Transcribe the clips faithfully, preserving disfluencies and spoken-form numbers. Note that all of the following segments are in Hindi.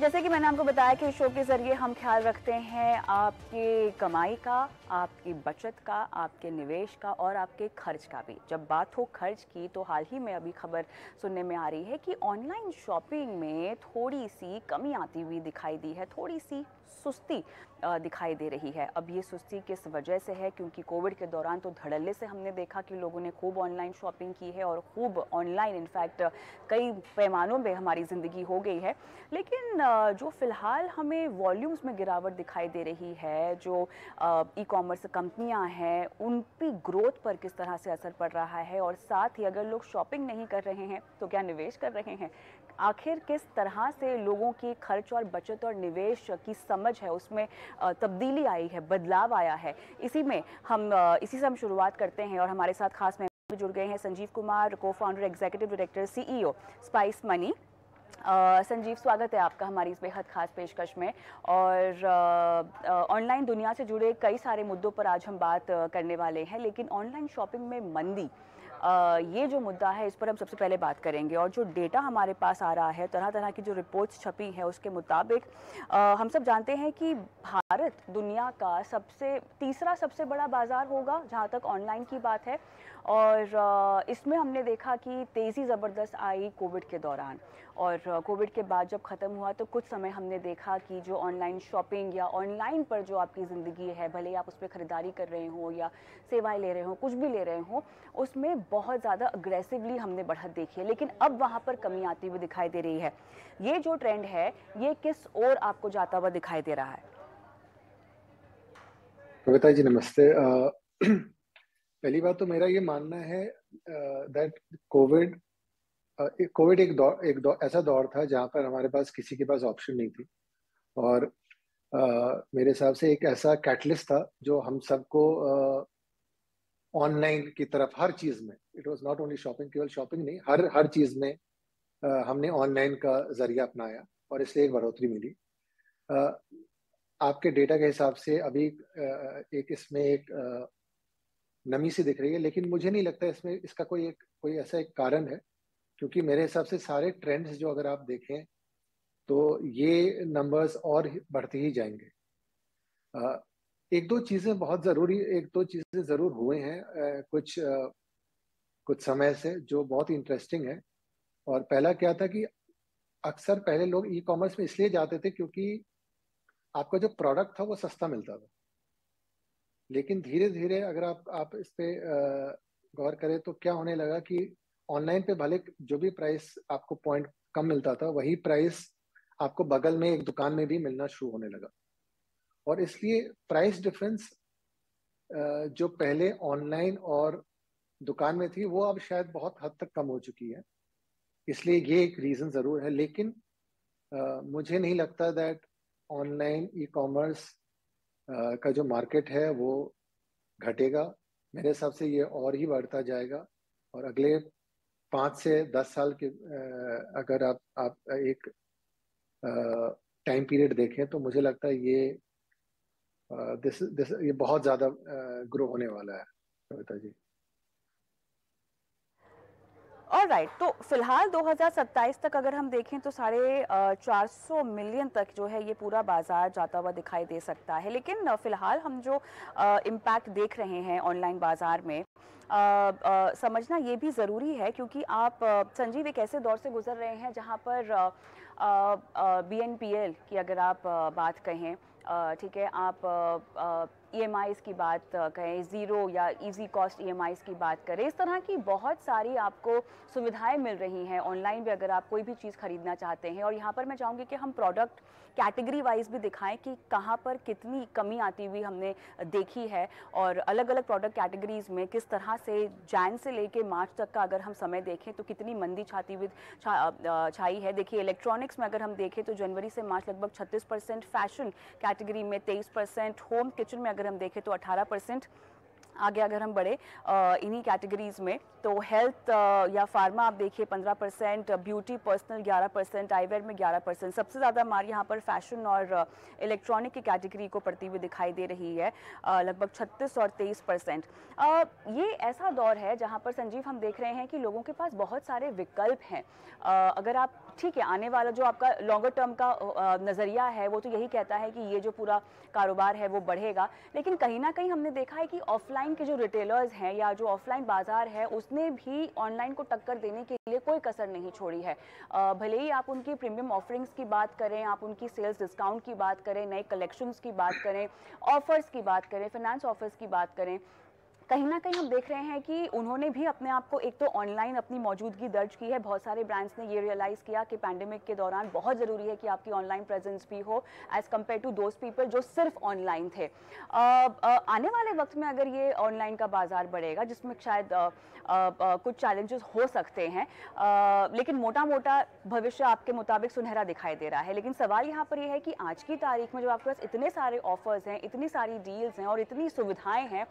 जैसे कि मैंने आपको बताया कि इस शो के ज़रिए हम ख्याल रखते हैं आपकी कमाई का, आपकी बचत का, आपके निवेश का और आपके खर्च का भी। जब बात हो खर्च की तो हाल ही में अभी खबर सुनने में आ रही है कि ऑनलाइन शॉपिंग में थोड़ी सी कमी आती हुई दिखाई दी है, थोड़ी सी सुस्ती दिखाई दे रही है। अब ये सुस्ती किस वजह से है, क्योंकि कोविड के दौरान तो धड़ल्ले से हमने देखा कि लोगों ने खूब ऑनलाइन शॉपिंग की है और खूब ऑनलाइन इनफैक्ट कई पैमानों पर हमारी ज़िंदगी हो गई है। लेकिन जो फ़िलहाल हमें वॉल्यूम्स में गिरावट दिखाई दे रही है, जो ई कॉमर्स कंपनियां हैं उनकी ग्रोथ पर किस तरह से असर पड़ रहा है, और साथ ही अगर लोग शॉपिंग नहीं कर रहे हैं तो क्या निवेश कर रहे हैं, आखिर किस तरह से लोगों की खर्च और बचत और निवेश की समझ है उसमें तब्दीली आई है, बदलाव आया है, इसी में हम इसी से हम शुरुआत करते हैं। और हमारे साथ खास मेहमान जुड़ गए हैं संजीव कुमार, को founder executive director CEO spice money. Uh, Sanjeev, स्वागत है आपका हमारी इस बेहद खास पेशकश में। और ऑनलाइन uh, uh, दुनिया से जुड़े कई सारे मुद्दों पर आज हम बात uh, करने वाले हैं, लेकिन ऑनलाइन शॉपिंग में मंदी uh, ये जो मुद्दा है इस पर हम सबसे पहले बात करेंगे। और जो डेटा हमारे पास आ रहा है, तरह तरह की जो रिपोर्ट्स छपी है उसके मुताबिक uh, हम सब जानते हैं कि भारत दुनिया का सबसे तीसरा सबसे बड़ा बाज़ार होगा जहाँ तक ऑनलाइन की बात है। और इसमें हमने देखा कि तेज़ी ज़बरदस्त आई कोविड के दौरान, और कोविड के बाद जब ख़त्म हुआ तो कुछ समय हमने देखा कि जो ऑनलाइन शॉपिंग या ऑनलाइन पर जो आपकी ज़िंदगी है, भले ही आप उस पर ख़रीदारी कर रहे हो या सेवाएं ले रहे हो, कुछ भी ले रहे हो, उसमें बहुत ज़्यादा अग्रेसिवली हमने बढ़त देखी है। लेकिन अब वहाँ पर कमी आती हुई दिखाई दे रही है। ये जो ट्रेंड है ये किस ओर आपको जाता हुआ दिखाई दे रहा है? कविता जी नमस्ते। पहली बात तो मेरा ये मानना है दैट कोविड कोविड एक दौर एक दौर ऐसा दौर था जहाँ पर हमारे पास किसी के पास ऑप्शन नहीं थी, और uh, मेरे हिसाब से एक ऐसा कैटलिस्ट था जो हम सबको ऑनलाइन uh, की तरफ हर चीज़ में, it was not only shopping, केवल शॉपिंग नहीं, हर हर चीज़ में uh, हमने ऑनलाइन का जरिया अपनाया और इसलिए एक बढ़ोतरी मिली। uh, आपके डेटा के हिसाब से अभी uh, एक इसमें एक uh, नमी सी दिख रही है, लेकिन मुझे नहीं लगता इसमें इसका कोई एक कोई ऐसा एक कारण है, क्योंकि मेरे हिसाब से सारे ट्रेंड्स जो अगर आप देखें तो ये नंबर्स और बढ़ते ही जाएंगे। एक दो चीज़ें बहुत ज़रूरी एक दो चीज़ें ज़रूर हुए हैं कुछ कुछ समय से जो बहुत इंटरेस्टिंग है। और पहला क्या था कि अक्सर पहले लोग ई कॉमर्स में इसलिए जाते थे क्योंकि आपका जो प्रोडक्ट था वो सस्ता मिलता था, लेकिन धीरे धीरे अगर आप आप इस पे गौर करें तो क्या होने लगा कि ऑनलाइन पे भले जो भी प्राइस आपको पॉइंट कम मिलता था वही प्राइस आपको बगल में एक दुकान में भी मिलना शुरू होने लगा, और इसलिए प्राइस डिफरेंस जो पहले ऑनलाइन और दुकान में थी वो अब शायद बहुत हद तक कम हो चुकी है, इसलिए ये एक रीज़न ज़रूर है। लेकिन आ, मुझे नहीं लगता that online e commerce Uh, का जो मार्केट है वो घटेगा। मेरे हिसाब से ये और ही बढ़ता जाएगा, और अगले पाँच से दस साल के uh, अगर आप आप एक टाइम uh, पीरियड देखें तो मुझे लगता है ये uh, दिस दिस ये बहुत ज़्यादा ग्रो uh, होने वाला है। कविता जी ऑलराइट right, तो फिलहाल दो हज़ार सत्ताईस तक अगर हम देखें तो साढ़े चार सौ मिलियन तक जो है ये पूरा बाज़ार जाता हुआ दिखाई दे सकता है। लेकिन फ़िलहाल हम जो इम्पैक्ट देख रहे हैं ऑनलाइन बाज़ार में आ, आ, समझना ये भी ज़रूरी है, क्योंकि आप संजीव एक ऐसे दौर से गुजर रहे हैं जहाँ पर बी एन पी एल की अगर आप आ, बात कहें, ठीक है, आप ई एम आईज़ की बात करें, ज़ीरो या easy cost E M Is की बात करें, इस तरह की बहुत सारी आपको सुविधाएं मिल रही हैं ऑनलाइन भी अगर आप कोई भी चीज़ खरीदना चाहते हैं। और यहाँ पर मैं चाहूँगी कि हम प्रोडक्ट कैटेगरी वाइज भी दिखाएं कि कहाँ पर कितनी कमी आती हुई हमने देखी है, और अलग अलग प्रोडक्ट कैटेगरीज़ में किस तरह से जैन से लेके मार्च तक का अगर हम समय देखें तो कितनी मंदी छाती हुई छा, छाई है। देखिए इलेक्ट्रॉनिक्स में अगर हम देखें तो जनवरी से मार्च लगभग छत्तीस परसेंट फैशन कैटेगरी में, तेईस परसेंट होम किचन में अगर हम देखें तो अठारह परसेंट आगे अगर हम बढ़े इन्हीं कैटेगरीज़ में। तो हेल्थ या फार्मा आप देखिए पंद्रह परसेंट, ब्यूटी पर्सनल ग्यारह परसेंट, आईवेयर में ग्यारह परसेंट, सबसे ज़्यादा मार यहाँ पर फैशन और इलेक्ट्रॉनिक की कैटेगरी को पड़ती हुई दिखाई दे रही है, लगभग छत्तीस और तेईस परसेंट। ये ऐसा दौर है जहाँ पर संजीव हम देख रहे हैं कि लोगों के पास बहुत सारे विकल्प हैं। अगर आप ठीक है, आने वाला जो आपका लॉन्गर टर्म का नज़रिया है वो तो यही कहता है कि ये जो पूरा कारोबार है वो बढ़ेगा, लेकिन कहीं ना कहीं हमने देखा है कि ऑफलाइन के जो रिटेलर्स हैं या जो ऑफलाइन बाजार है उसने भी ऑनलाइन को टक्कर देने के लिए कोई कसर नहीं छोड़ी है। भले ही आप उनकी प्रीमियम ऑफरिंग्स की बात करें, आप उनकी सेल्स डिस्काउंट की बात करें, नए कलेक्शंस की बात करें, ऑफर्स की बात करें, फिनेंस ऑफर्स की बात करें, कहीं ना कहीं हम देख रहे हैं कि उन्होंने भी अपने आप को एक तो ऑनलाइन अपनी मौजूदगी दर्ज की है। बहुत सारे ब्रांड्स ने ये रियलाइज़ किया कि पैंडेमिक के दौरान बहुत ज़रूरी है कि आपकी ऑनलाइन प्रेजेंस भी हो as compare to those people जो सिर्फ ऑनलाइन थे। आ, आ, आने वाले वक्त में अगर ये ऑनलाइन का बाज़ार बढ़ेगा जिसमें शायद आ, आ, आ, कुछ चैलेंजेस हो सकते हैं, आ, लेकिन मोटा मोटा भविष्य आपके मुताबिक सुनहरा दिखाई दे रहा है। लेकिन सवाल यहाँ पर यह है कि आज की तारीख में जब आपके पास इतने सारे ऑफर्स हैं, इतनी सारी डील्स हैं और इतनी सुविधाएँ हैं,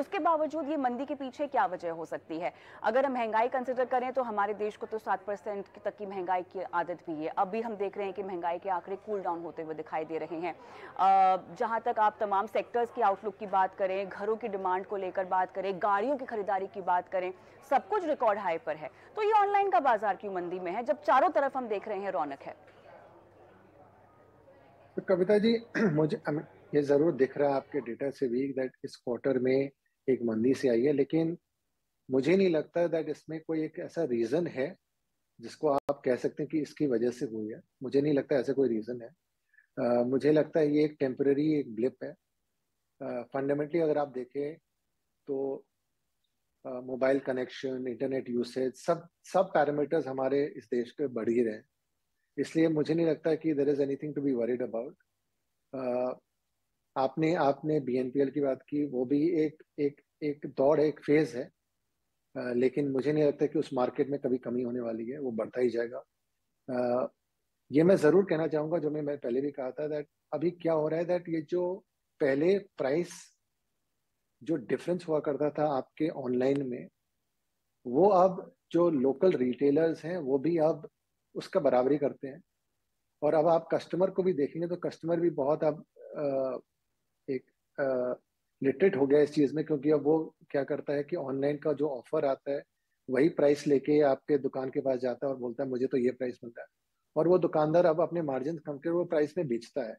उसके बावजूद वजूद ये मंदी के पीछे क्या वजह हो सकती है? अगर हम महंगाई कंसिडर करें तो हमारे देश को तो सात परसेंट तक की महंगाई की आदत भी है। अभी हम देख रहे हैं कि महंगाई के आंकड़े कूल डाउन होते हुए दिखाई दे रहे हैं। जहां तक आप तमाम सेक्टर्स की आउटलुक की बात करें, घरों की डिमांड को लेकर बात करें, गाड़ियों की खरीदारी की बात करें, सब कुछ रिकॉर्ड हाई पर है। तो ये ऑनलाइन का बाजार क्यों मंदी में है जब चारों तरफ हम देख रहे हैं रौनक है? तो कविता जी, मुझे ये जरूर दिख रहा है आपके डेटा से भी दैट इस क्वार्टर में एक मंदी से आई है, लेकिन मुझे नहीं लगता दैट इसमें कोई एक ऐसा रीज़न है जिसको आप कह सकते हैं कि इसकी वजह से हुई है। मुझे नहीं लगता ऐसा कोई रीज़न है। uh, मुझे लगता है ये एक टेम्परेरी एक ब्लिप है। फंडामेंटली uh, अगर आप देखें तो मोबाइल कनेक्शन, इंटरनेट यूसेज, सब सब पैरामीटर्स हमारे इस देश के बढ़ ही रहे हैं, इसलिए मुझे नहीं लगता कि there is anything to be worried about. आपने आपने बीएनपीएल की बात की, वो भी एक एक एक दौड़ है, एक फेज है, आ, लेकिन मुझे नहीं लगता कि उस मार्केट में कभी कमी होने वाली है, वो बढ़ता ही जाएगा। आ, ये मैं ज़रूर कहना चाहूँगा जो मैं मैं पहले भी कहा था दैट अभी क्या हो रहा है दैट ये जो पहले प्राइस जो डिफरेंस हुआ करता था आपके ऑनलाइन में, वो अब जो लोकल रिटेलर्स हैं वो भी अब उसका बराबरी करते हैं। और अब आप कस्टमर को भी देखेंगे तो कस्टमर भी बहुत अब आ, एक लिटरेट हो गया इस चीज़ में, क्योंकि अब वो क्या करता है कि ऑनलाइन का जो ऑफर आता है वही प्राइस लेके आपके दुकान के पास जाता है और बोलता है मुझे तो ये प्राइस मिलता है, और वो दुकानदार अब अपने मार्जिन कम कर वो प्राइस में बेचता है।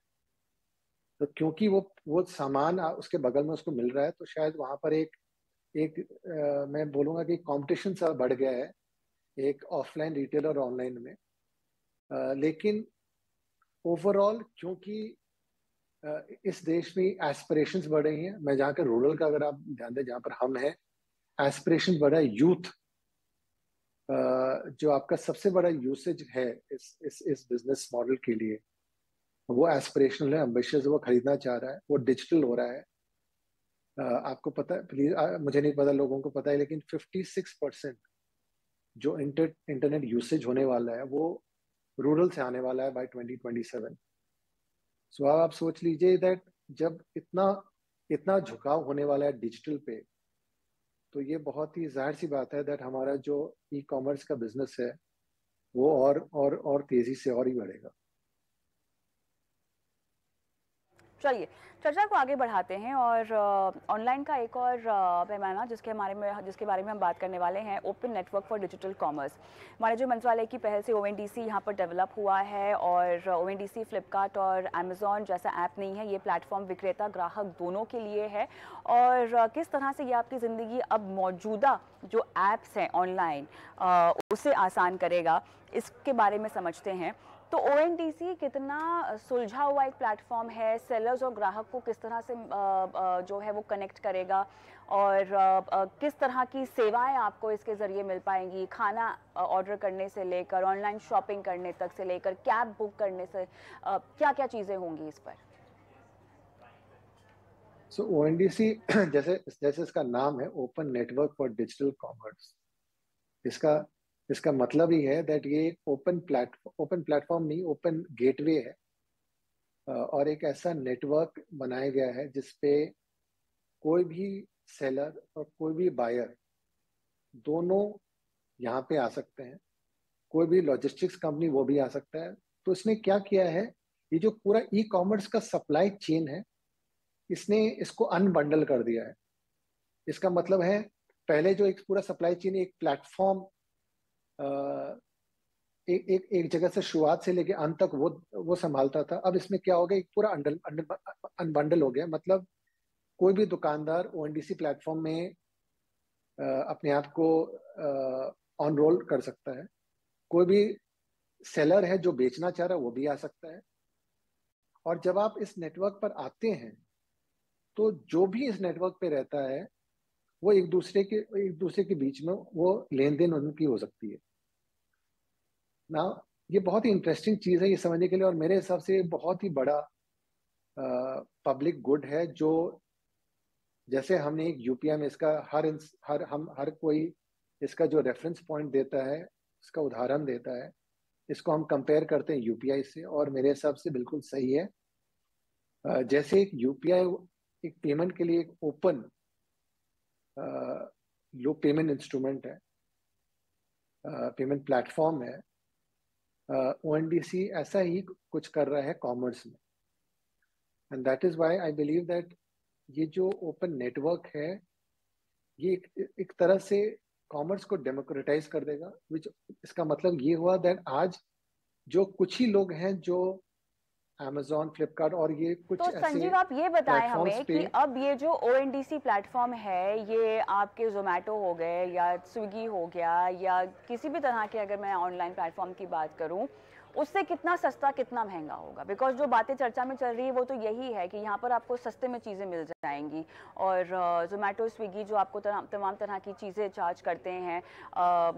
तो क्योंकि वो वो सामान उसके बगल में उसको मिल रहा है, तो शायद वहाँ पर एक एक आ, मैं बोलूँगा कि कॉम्पिटिशन सा बढ़ गया है एक ऑफलाइन रिटेल और ऑनलाइन में। आ, लेकिन ओवरऑल क्योंकि Uh, इस देश में एस्पिरेशंस बढ़ रही हैं, मैं जहाँ के रूरल का अगर आप ध्यान दें जहाँ पर हम हैं, एस्पिरेशन बढ़ा है, यूथ uh, जो आपका सबसे बड़ा यूसेज है इस इस इस बिजनेस मॉडल के लिए, वो एस्पिरेशनल है, एम्बिशियस, वो खरीदना चाह रहा है, वो डिजिटल हो रहा है। uh, आपको पता प्लीज uh, मुझे नहीं पता लोगों को पता है, लेकिन फिफ्टी सिक्स परसेंट जो इंटर इंटरनेट यूसेज होने वाला है वो रूरल से आने वाला है by twenty twenty seven. So so, आप सोच लीजिए दैट जब इतना इतना झुकाव होने वाला है डिजिटल पे, तो ये बहुत ही जाहिर सी बात है दैट हमारा जो ई कॉमर्स का बिजनेस है वो और और और तेजी से और ही बढ़ेगा। चलिए चर्चा को आगे बढ़ाते हैं और ऑनलाइन का एक और पैमाना जिसके हमारे में जिसके बारे में हम बात करने वाले हैं, open network for digital commerce. हमारे जो मंत्रालय की पहल से ओएनडीसी यहाँ पर डेवलप हुआ है और ओएनडीसी फ्लिपकार्ट और अमेज़ॉन जैसा ऐप नहीं है, ये प्लेटफॉर्म विक्रेता ग्राहक दोनों के लिए है। और किस तरह से ये आपकी ज़िंदगी अब मौजूदा जो ऐप्स हैं ऑनलाइन उसे आसान करेगा, इसके बारे में समझते हैं। तो ओएनडीसी कितना सुलझा हुआ एक प्लेटफॉर्म है, सेलर्स और ग्राहक को किस तरह से जो है वो कनेक्ट करेगा और किस तरह की सेवाएं आपको इसके ज़रिए मिल पाएंगी, खाना ऑर्डर करने से लेकर ऑनलाइन शॉपिंग करने तक से लेकर कैब बुक करने से, क्या क्या चीज़ें होंगी इस पर? सो ओएनडीसी जैसे जैसे इसका नाम है open network for digital commerce, इसका इसका मतलब ही है दैट ये ओपन प्लेटफॉर्म ओपन प्लेटफॉर्म नहीं ओपन गेटवे है और एक ऐसा नेटवर्क बनाया गया है जिसपे कोई भी सेलर और कोई भी बायर दोनों यहाँ पे आ सकते हैं, कोई भी लॉजिस्टिक्स कंपनी वो भी आ सकता है। तो इसने क्या किया है, ये जो पूरा ई कॉमर्स का सप्लाई चेन है इसने इसको अनबंडल कर दिया है। इसका मतलब है पहले जो एक पूरा सप्लाई चेन एक प्लेटफॉर्म Uh, एक एक एक जगह से शुरुआत से लेके अंत तक वो वो संभालता था। अब इसमें क्या हो गया, एक पूरा अंडल अनबंडल हो गया। मतलब कोई भी दुकानदार ओएनडीसी प्लेटफॉर्म में आ, अपने आप को ऑन रोल कर सकता है, कोई भी सेलर है जो बेचना चाह रहा है वो भी आ सकता है। और जब आप इस नेटवर्क पर आते हैं तो जो भी इस नेटवर्क पे रहता है वो एक दूसरे के एक दूसरे के बीच में वो लेन देन उनकी हो सकती है ना। ये बहुत ही इंटरेस्टिंग चीज़ है ये समझने के लिए, और मेरे हिसाब से बहुत ही बड़ा पब्लिक गुड है। जो जैसे हमने एक यूपीआई में इसका हर हर हम हर कोई इसका जो रेफरेंस पॉइंट देता है, इसका उदाहरण देता है, इसको हम कंपेयर करते हैं यूपीआई से, और मेरे हिसाब से बिल्कुल सही है। uh, जैसे एक यूपीआई एक पेमेंट के लिए एक ओपन लो पेमेंट इंस्ट्रूमेंट है, पेमेंट uh, प्लेटफॉर्म है, ओएनडीसी uh, ऐसा ही कुछ कर रहा है कॉमर्स में। And that is why I believe that ये जो ओपन नेटवर्क है ये एक, एक तरह से कॉमर्स को डेमोक्रेटाइज कर देगा। विच इसका मतलब ये हुआ दैट आज जो कुछ ही लोग हैं जो Amazon, Flipkart और ये कुछ तो ऐसे। संजीव आप ये बताएं हमें कि अब ये जो O N D C platform है ये आपके Zomato हो गए या Swiggy हो गया या किसी भी तरह के, अगर मैं ऑनलाइन प्लेटफॉर्म की बात करूं, उससे कितना सस्ता कितना महंगा होगा? बिकॉज जो बातें चर्चा में चल रही है वो तो यही है कि यहाँ पर आपको सस्ते में चीज़ें मिल जाएंगी, और Zomato Swiggy जो आपको तमाम तरह की चीज़ें चार्ज करते हैं,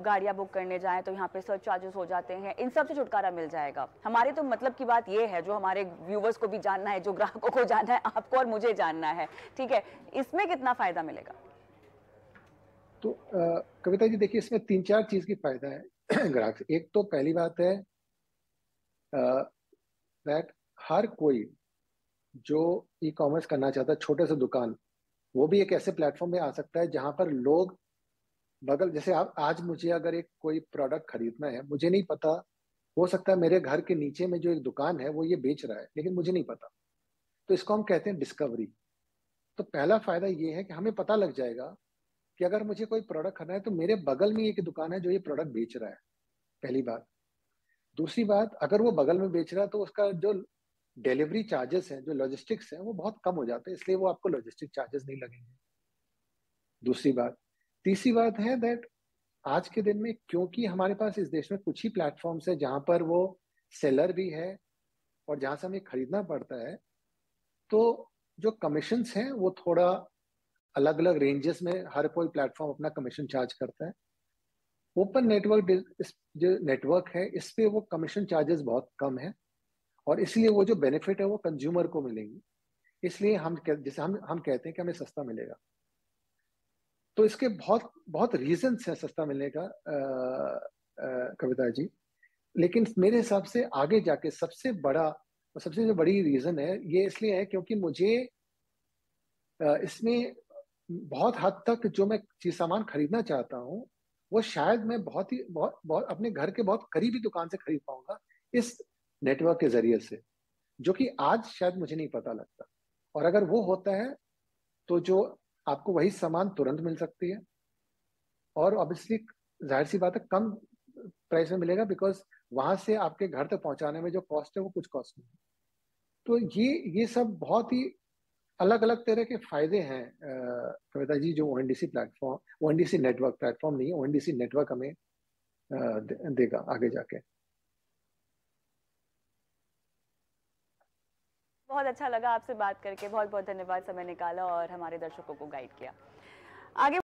गाड़ियाँ बुक करने जाएँ तो यहाँ पे सर्च चार्जेस हो जाते हैं, इन सब से छुटकारा मिल जाएगा। हमारे तो मतलब की बात ये है, जो हमारे व्यूवर्स को भी जानना है, जो ग्राहकों को जानना है, आपको और मुझे जानना है, ठीक है, इसमें कितना फ़ायदा मिलेगा? तो आ, कविता जी देखिए, इसमें तीन चार चीज़ की फ़ायदा है ग्राहक। एक तो पहली बात है दैट uh, हर कोई जो ई कॉमर्स करना चाहता है, छोटे से दुकान, वो भी एक ऐसे प्लेटफॉर्म में आ सकता है जहां पर लोग बगल, जैसे आप आज मुझे अगर एक कोई प्रोडक्ट खरीदना है, मुझे नहीं पता, हो सकता है मेरे घर के नीचे में जो एक दुकान है वो ये बेच रहा है लेकिन मुझे नहीं पता, तो इसको हम कहते हैं डिस्कवरी। तो पहला फायदा ये है कि हमें पता लग जाएगा कि अगर मुझे कोई प्रोडक्ट खरीदना है तो मेरे बगल में एक दुकान है जो ये प्रोडक्ट बेच रहा है, पहली बात। दूसरी बात, अगर वो बगल में बेच रहा है तो उसका जो डिलीवरी चार्जेस हैं, जो लॉजिस्टिक्स हैं, वो बहुत कम हो जाते हैं, इसलिए वो आपको लॉजिस्टिक चार्जेस नहीं लगेंगे, दूसरी बात। तीसरी बात है दैट आज के दिन में क्योंकि हमारे पास इस देश में कुछ ही प्लेटफॉर्म्स है जहां पर वो सेलर भी है और जहां से हमें खरीदना पड़ता है, तो जो कमीशंस हैं वो थोड़ा अलग अलग रेंजेस में हर कोई प्लेटफॉर्म अपना कमीशन चार्ज करता है। ओपन नेटवर्क जो नेटवर्क है इस पे वो कमीशन चार्जेस बहुत कम है, और इसलिए वो जो बेनिफिट है वो कंज्यूमर को मिलेंगी, इसलिए हम जैसे हम हम कहते हैं कि हमें सस्ता मिलेगा। तो इसके बहुत बहुत रीजंस हैं सस्ता मिलने का कविता जी, लेकिन मेरे हिसाब से आगे जाके सबसे बड़ा सबसे जो बड़ी रीजन है ये इसलिए है क्योंकि मुझे इसमें बहुत हद तक जो मैं चीज सामान खरीदना चाहता हूँ वो शायद मैं बहुत ही बहुत बहुत अपने घर के बहुत करीबी दुकान से खरीद पाऊंगा इस नेटवर्क के जरिए से, जो कि आज शायद मुझे नहीं पता लगता। और अगर वो होता है तो जो आपको वही सामान तुरंत मिल सकती है, और ऑब्वियसली जाहिर सी बात है कम प्राइस में मिलेगा, बिकॉज वहां से आपके घर तक पहुंचाने में जो कॉस्ट है वो कुछ कॉस्ट नहीं है। तो ये ये सब बहुत ही अलग अलग तरह के फायदे हैं कविता जी, जो ONDC platform ONDC network platform नहीं है ओएनडीसी नेटवर्क हमें देगा आगे जाके। बहुत अच्छा लगा आपसे बात करके, बहुत बहुत धन्यवाद, समय निकाला और हमारे दर्शकों को गाइड किया आगे।